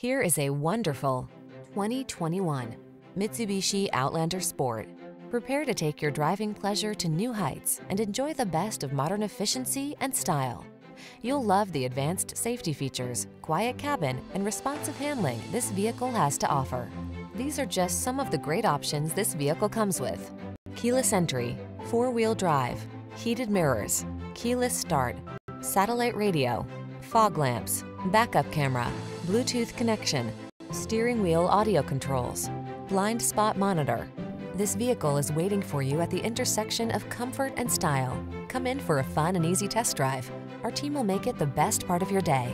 Here is a wonderful 2021 Mitsubishi Outlander Sport. Prepare to take your driving pleasure to new heights and enjoy the best of modern efficiency and style. You'll love the advanced safety features, quiet cabin, and responsive handling this vehicle has to offer. These are just some of the great options this vehicle comes with: keyless entry, four-wheel drive, heated mirrors, keyless start, satellite radio, fog lamps, backup camera, Bluetooth connection, steering wheel audio controls, blind spot monitor. This vehicle is waiting for you at the intersection of comfort and style. Come in for a fun and easy test drive. Our team will make it the best part of your day.